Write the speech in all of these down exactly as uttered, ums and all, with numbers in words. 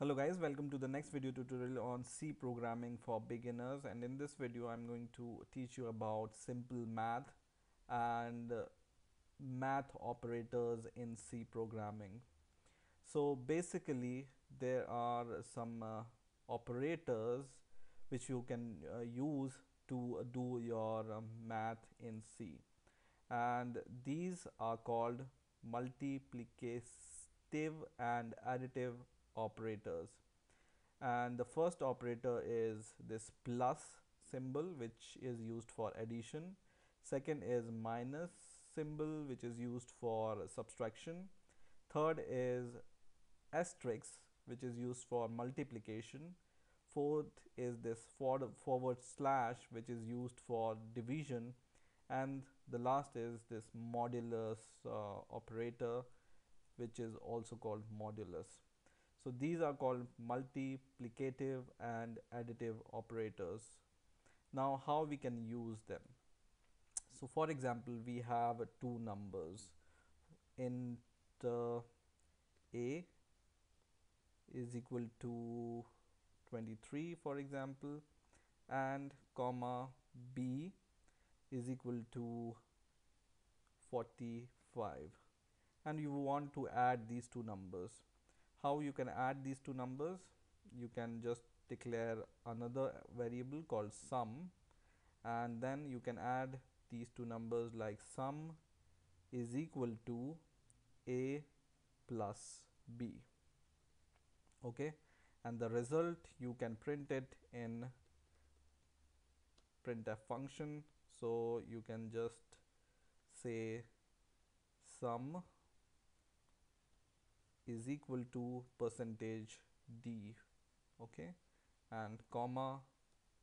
Hello guys, welcome to the next video tutorial on C programming for beginners. And in this video I'm going to teach you about simple math and math operators in C programming. So basically there are some uh, operators which you can uh, use to do your um, math in C, and these are called multiplicative and additive operators. And the first operator is this plus symbol, which is used for addition. Second is minus symbol, which is used for subtraction. Third is asterisk, which is used for multiplication. Fourth is this forward slash, which is used for division. And the last is this modulus uh, operator, which is also called modulus. So these are called multiplicative and additive operators. Now how we can use them? So for example, we have two numbers, int uh, a is equal to twenty-three, for example, and comma b is equal to forty-five, and you want to add these two numbers. How you can add these two numbers? You can just declare another variable called sum, and then you can add these two numbers like sum is equal to a plus b. Okay, and the result you can print it in printf function. So you can just say sum is equal to percentage d, okay, and comma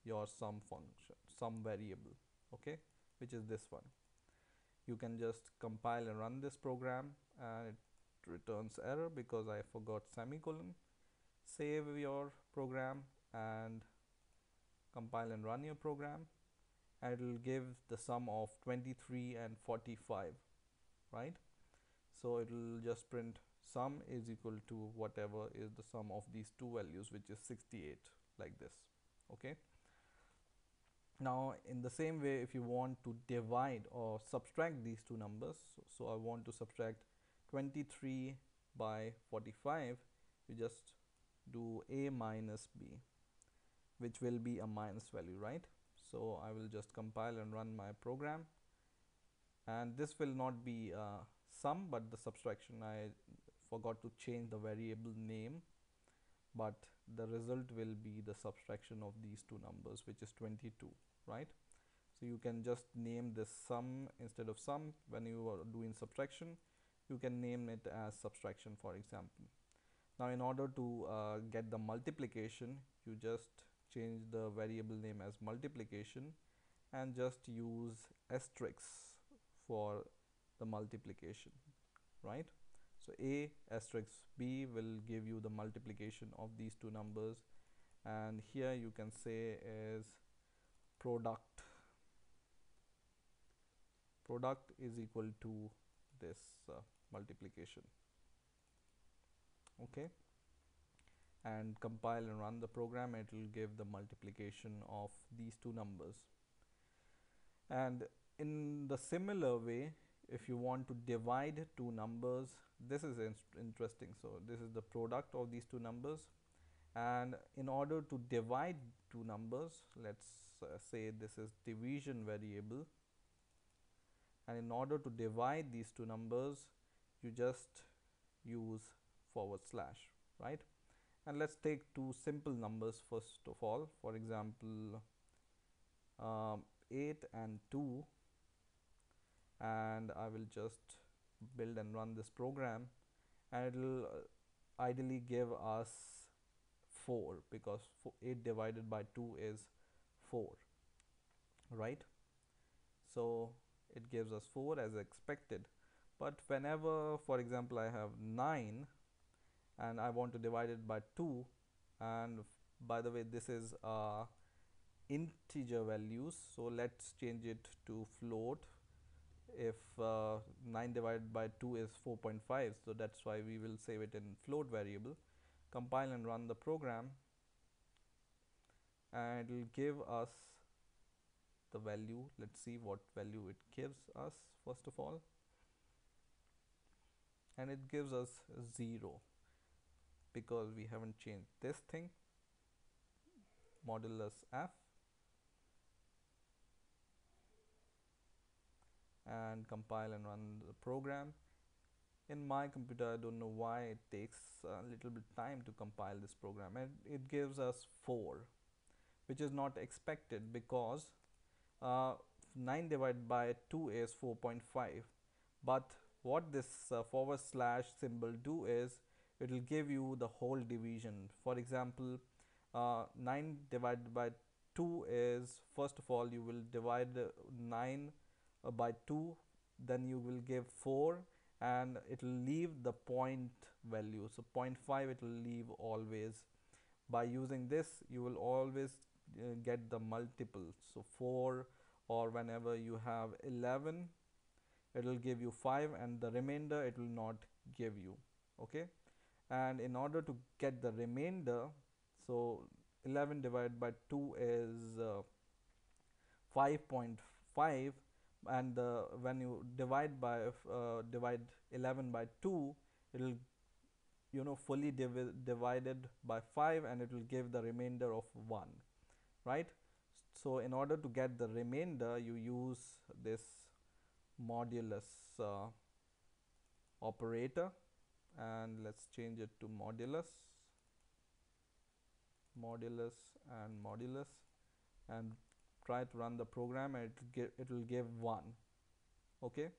your sum function, sum variable, okay, which is this one. You can just compile and run this program, and it returns error because I forgot semicolon. Save your program and compile and run your program, and it will give the sum of twenty-three and forty-five, right? So it will just print sum is equal to whatever is the sum of these two values, which is sixty-eight, like this. Okay, now in the same way, if you want to divide or subtract these two numbers, so, so I want to subtract twenty-three by forty-five, you just do a minus b, which will be a minus value, right? So I will just compile and run my program, and this will not be uh, sum but the subtraction. I forgot to change the variable name, but the result will be the subtraction of these two numbers, which is twenty-two, right? So you can just name this sum instead of sum. When you are doing subtraction, you can name it as subtraction, for example. Now in order to uh, get the multiplication, you just change the variable name as multiplication and just use asterisk for the multiplication, right? So a asterisk b will give you the multiplication of these two numbers, and here you can say is product product is equal to this uh, multiplication. Okay, and compile and run the program. It will give the multiplication of these two numbers. And in the similar way, if you want to divide two numbers, this is interesting. So this is the product of these two numbers, and in order to divide two numbers, let's uh, say this is division variable, and in order to divide these two numbers, you just use forward slash, right? And let's take two simple numbers first of all. For example, um, eight and two, and I will just build and run this program, and it will uh, ideally give us four, because eight divided by two is four, right? So it gives us four as expected. But whenever, for example, I have nine and I want to divide it by two, and by the way this is uh, integer values, so let's change it to float. If uh, nine divided by two is four point five, so that's why we will save it in float variable. compile and run the program, and it will give us the value. Let's see what value it gives us first of all, and it gives us zero because we haven't changed this thing, modulus f, and compile and run the program. In my computer, I don't know why it takes a little bit time to compile this program, and it gives us four, which is not expected because uh, nine divided by two is four point five. But what this uh, forward slash symbol do is it will give you the whole division. For example, uh, nine divided by two is, first of all, you will divide nine uh, by two, then you will give four, and it will leave the point value. So zero point five it will leave always. By using this, you will always uh, get the multiple. So four, or whenever you have eleven, it will give you five, and the remainder it will not give you. Okay, and in order to get the remainder, so eleven divided by two is uh, five point five, and the when you divide by uh, divide eleven by two, it will, you know, fully divi divided by five, and it will give the remainder of one, right? So in order to get the remainder, you use this modulus uh, operator, and let's change it to modulus, modulus and modulus, and try to run the program, and it, give, it will give one. Okay,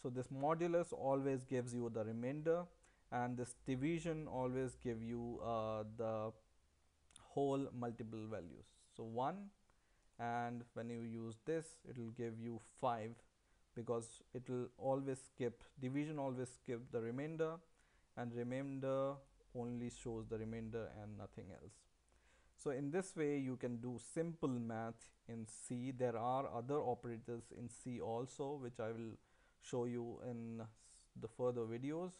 so this modulus always gives you the remainder, and this division always give you uh, the whole multiple values. So one, and when you use this, it will give you five, because it will always skip division, always skip the remainder, and remainder only shows the remainder and nothing else. So in this way you can do simple math in C. There are other operators in C also, which I will show you in the further videos,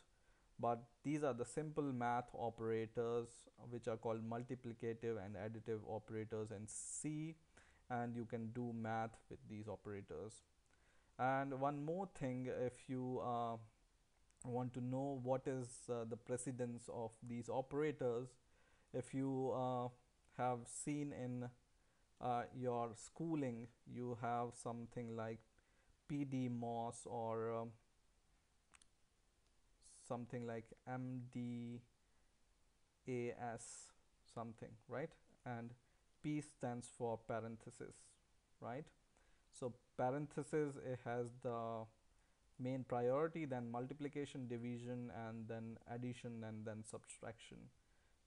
but these are the simple math operators which are called multiplicative and additive operators in C, and you can do math with these operators. And one more thing, if you uh, want to know what is uh, the precedence of these operators, if you uh, have seen in uh, your schooling, you have something like P D M O S or um, something like M D A S something, right? And P stands for parenthesis, right? So parenthesis, it has the main priority, then multiplication, division, and then addition, and then subtraction.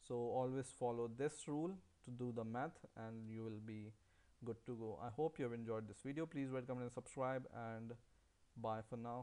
So always follow this rule to do the math, and you will be good to go. I hope you have enjoyed this video. Please rate, comment, and subscribe, and bye for now.